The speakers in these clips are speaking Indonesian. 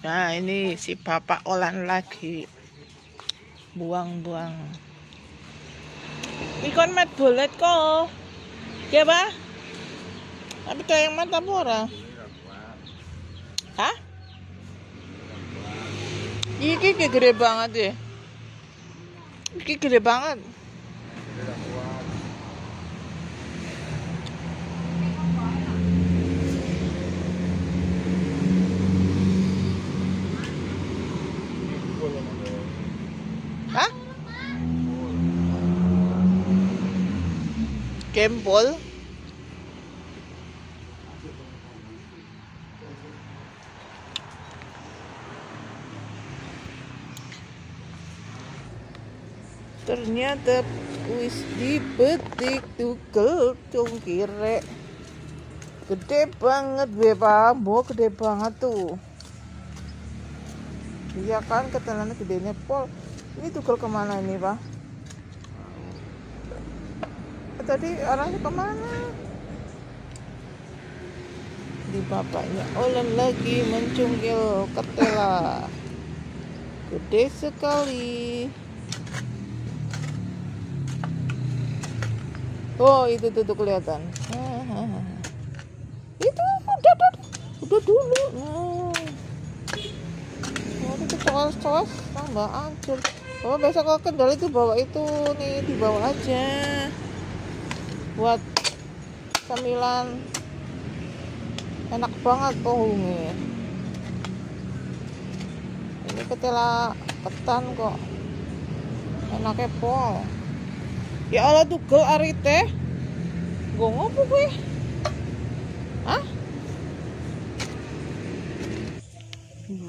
Nah, ini si bapak olan lagi buang-buang. Mikon mat bolet kok. Ya, Pak? Tapi kayak mata pura. Hah? Iki gede banget ya. Iki gede banget. Hah? Kempol? Ternyata wis dipetik tukel cungkirek. Gede banget Bapak, mau gede banget tuh. Iya kan ketelannya gedenya pol. Ini tukel kemana ini Pak? Tadi orangnya kemana? Di bapaknya Olen lagi mencungkil ketela. Gede sekali. Oh itu tuh kelihatan. Itu udah dulu. Nah, itu coas-coas tambah hancur. Bapak besok kalau Kendal itu bawa itu nih dibawa aja buat cemilan. Enak banget pohongnya. Ini ketela ketan kok. Enaknya pol. Ya Allah tugel ari teh. Nggo ngopo kuwi? Hah?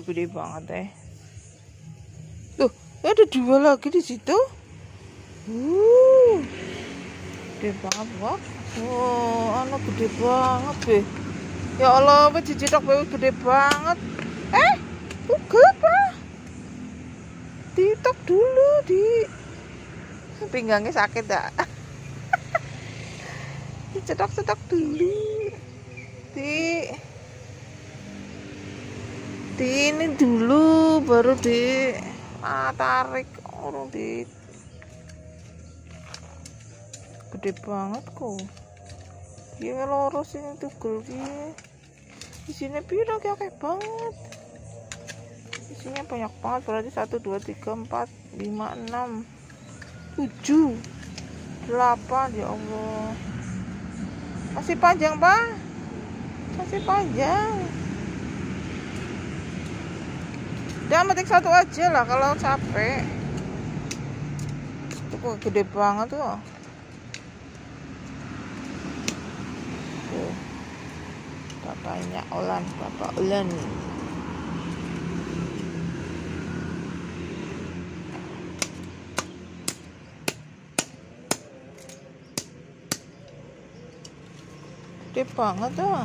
Gede banget teh. Tuh, ada dua lagi di situ. Gede banget, wah. Oh, anak gede banget deh. Ya Allah, wis cicithok bae gede banget. Tugel Pak. Ditok dulu di pinggangnya sakit tak? Dicetok-cetok dulu di ini dulu baru di tarik orang di gede banget kok dia lurus ini tugel dia isinya piro kayak banget isinya banyak banget berarti 1, 2, 3, 4, 5, 6, 7, 8 ya Allah masih panjang Pak masih panjang udah metik satu aja lah kalau capek itu kok gede banget tuh bapaknya Olan bapak Olan gede banget tuh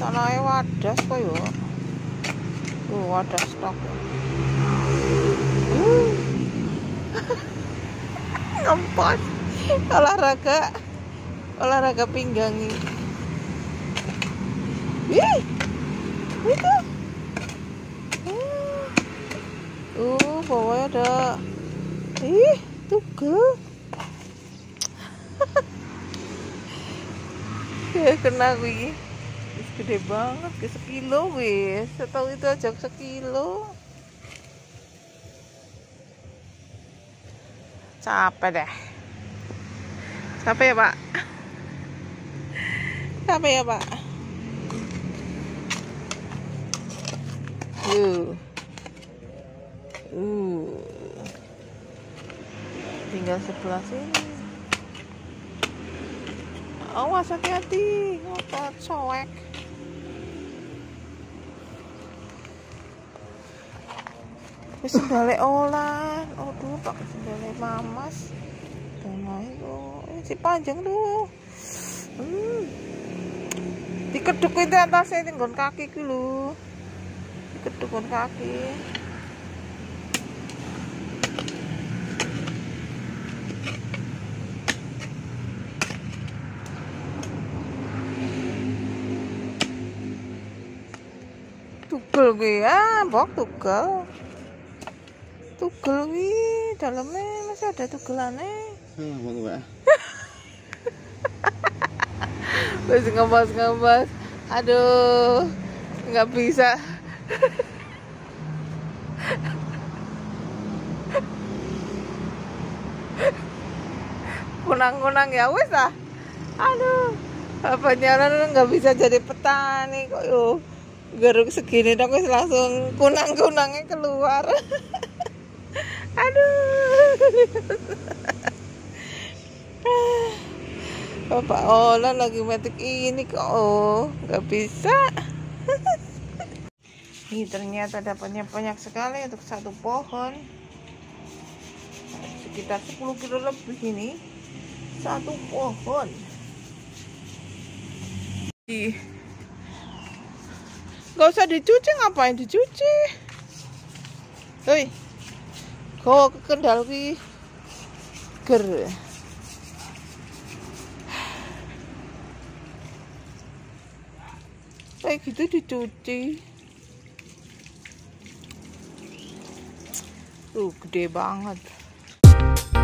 tanahnya wadas kok ya tuh wadas stok ngempos olahraga pinggang ini itu bawahnya ada tugel kena wih gede banget ke sekilo wih setahu itu aja sekilo capek deh capek ya pak tinggal sebelah sini. Awas hati-hati, ngotot soek. Wis balik olan. Aduh, pakai sendalnya mamas. Tanah itu, si panjang tuh. Dikeduk itu atasnya tinggon kaki ku lho. Dikedukon kaki. tugel kuwi ya, mbok tugel. Tugel kuwi dalamnya masih ada tugelannya. Heeh, wis ngemas-ngemas. Aduh, nggak bisa. Kunang-kunang ya wis lah. Aduh, bapaknya orang nggak bisa jadi petani kok yo. Geruk segini dong wis langsung kunang-kunangnya keluar. Aduh. Bapak Ola lagi metik ini kok, nggak bisa. Nih ternyata dapatnya banyak sekali untuk satu pohon. Sekitar 10 kilo lebih ini satu pohon. Gak usah dicuci, ngapain dicuci? Hei, kok ke Kendal ki ger. Kayak gitu dicuci. Gede banget.